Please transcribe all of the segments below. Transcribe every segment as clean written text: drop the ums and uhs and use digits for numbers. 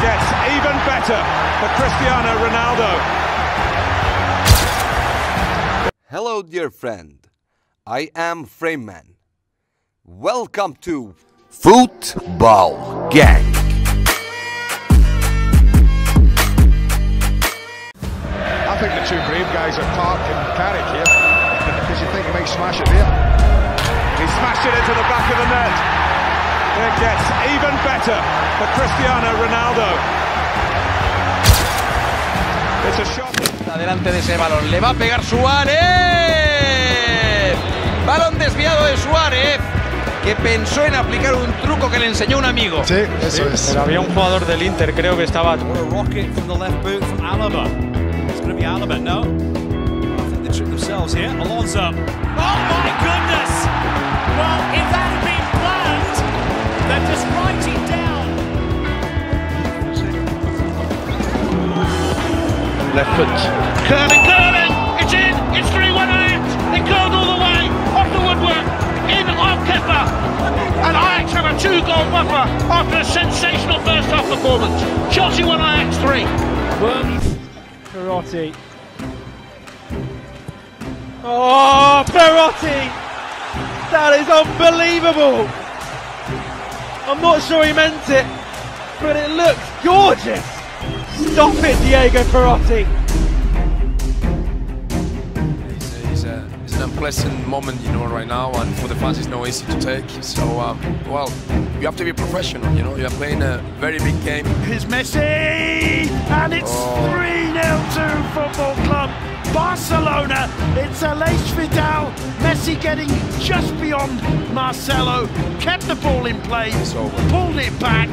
gets even better for Cristiano Ronaldo. Hello dear friend, I am Frame Man. Welcome to Football Gang. I think the two brave guys are Carrick and Carrick here, because you think he might smash it there. He smashed it into the back of the net. It gets even better for Cristiano Ronaldo. It's a shot. Delante de ese balón, le va a pegar Suárez. Balón desviado de Suárez, que pensó en aplicar un truco que le enseñó un amigo. Sí, eso es. Pero había un jugador del Inter, creo que estaba. Rocket from the left boot from Alaba. It's going to be Alaba, no? I think they tripped themselves here. Alonso. Oh my goodness! Well, if that had been planned, they're just writing down. Left foot. Curling! It's in! It's 3-1 out! They curled all the way! Off the woodwork! In off Kepa! And Ajax have a two-goal buffer after a sensational first-half performance. Chelsea 1, Ajax 3. Perotti. Oh, Perotti! That is unbelievable! I'm not sure he meant it, but it looks gorgeous! Stop it, Diego Perotti! It's an unpleasant moment, you know, right now, and for the fans it's not easy to take. So, well, you have to be professional, you know, you're playing a very big game. Here's Messi! And it's 3-0 to Football Club Barcelona. It's Alex Vidal. Messi getting just beyond Marcelo, kept the ball in play, pulled it back,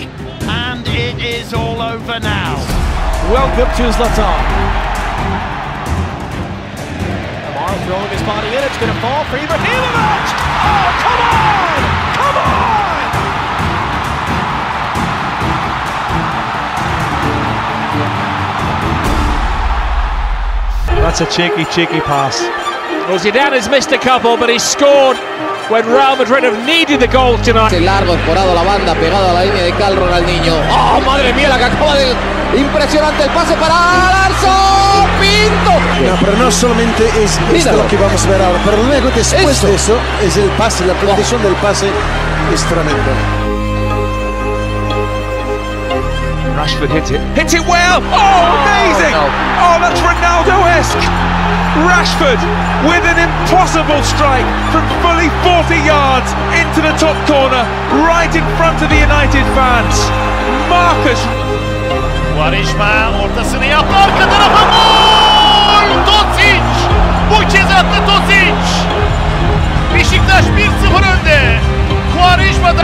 and it is all over now. Welcome to Zlatan. Neymar throwing his body in, it's going to fall for Ibrahimovic! Oh, come on! Come on! That's a cheeky, cheeky pass. Well, Zidane has missed a couple, but he scored when Real Madrid have needed the goal tonight. Largo, escorado la banda, pegado a la línea de cal, Ronaldinho. Oh, madre mía, la que acaba de... Impresionante el pase para Allison. Pinto. No, pero no solamente es esto lo que vamos a ver ahora, pero luego después de eso es el pase, la protección del pase es tremendo. Rashford hit it well. Oh, amazing! Oh, no. Oh, that's Ronaldo-esque! Rashford with an impossible strike from fully 40 yards into the top corner, right in front of the United fans. Marcus. Guarishman, ortasını yapar, kadına gol! Tosic! Bu kez attı Tosic! Beşiktaş 1-0 önde. Guarishman.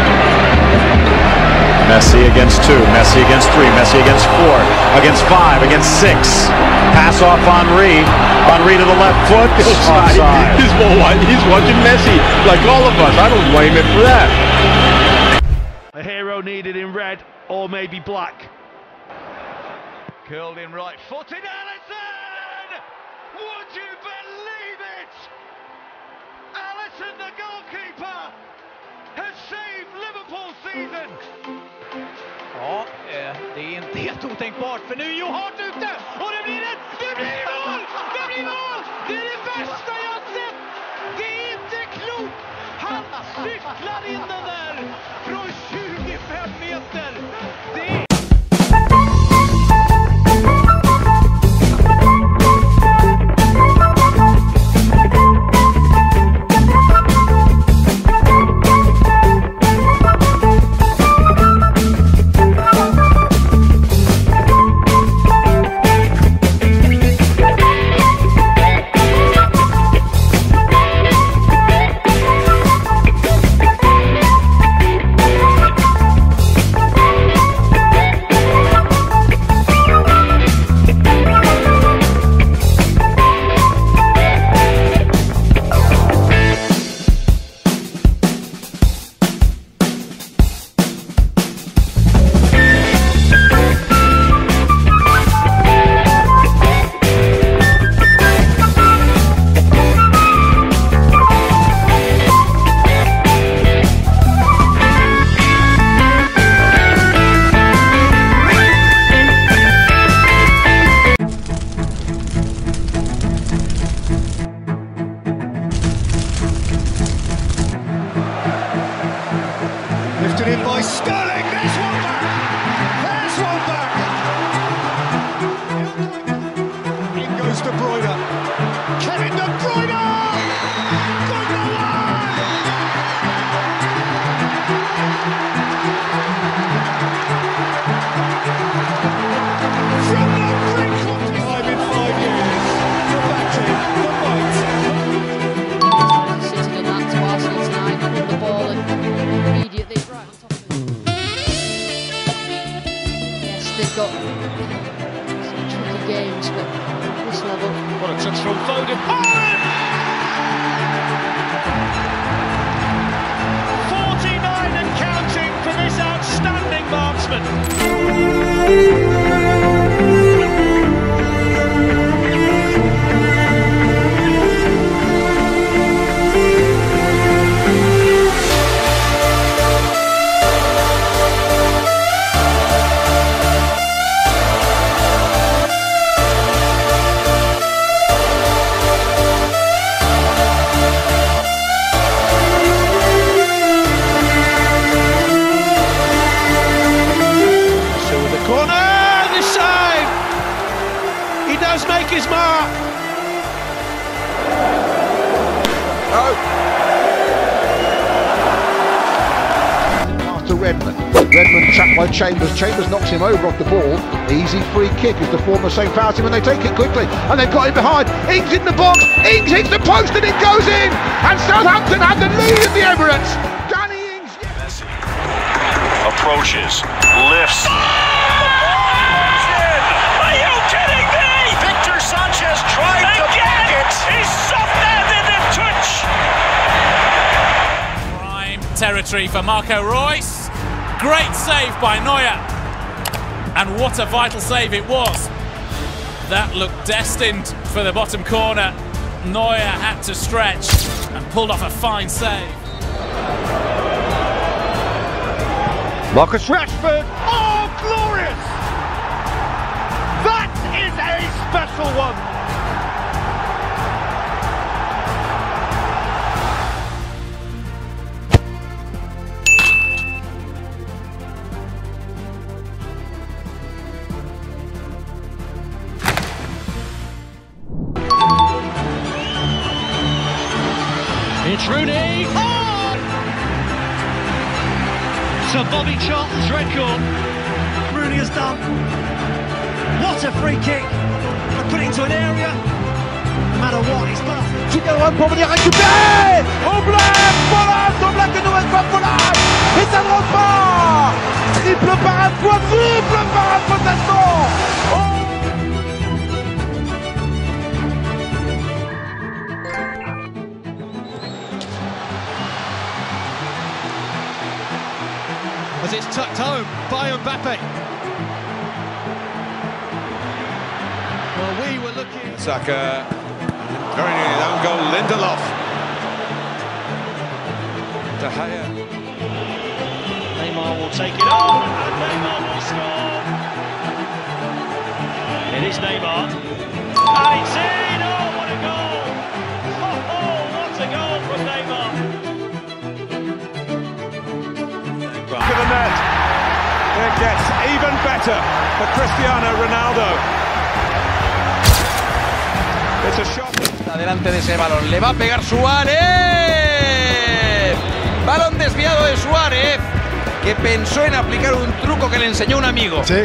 Messi against 2, Messi against 3, Messi against 4, against 5, against 6. Pass off Henry. Henry to the left foot. Offside. He's watching Messi like all of us. I don't blame him for that. A hero needed in red or maybe black. Curled in right footed Allison! Would you believe it? Allison, the goalkeeper, has saved Liverpool's season. Ja, det är inte helt otänkbart, för nu är ju hårt ute, och det blir mål! Det blir mål! Det är det värsta jag har sett! Det är inte klokt! Han cyklar in den där från 25 meter! Det är... From Foden, Foden! 49 and counting for this outstanding marksman. His mark. After Redmond trapped by Chambers knocks him over off the ball. Easy free kick is the former St. Fountain when they take it quickly, and they've got him behind. Ings in the box, Ings hits the post and it goes in, and Southampton have the lead in the Emirates. Danny Ings, yeah. Messi approaches, lifts. Territory for Marco Reus. Great save by Neuer. And what a vital save it was. That looked destined for the bottom corner. Neuer had to stretch and pulled off a fine save. Marcus Rashford. Oh, glorious! That is a special one. It's Rooney! Oh! So Bobby Charlton's record. Rooney has done. What a free kick! And put it into an area. No matter what, he's done. Oh! As it's tucked home by Mbappe. Well, we were looking... Saka, very nearly his own goal, Lindelof. De Gea. Neymar will take it on, and Neymar will score. It is Neymar. And it's in! Oh, what a goal! Oh, what a goal from Neymar! The net. It gets even better for Cristiano Ronaldo. It's a shot. Delante de ese balón le va a pegar Suárez. Balón desviado de Suárez, que pensó en aplicar un truco que le enseñó un amigo. Sí,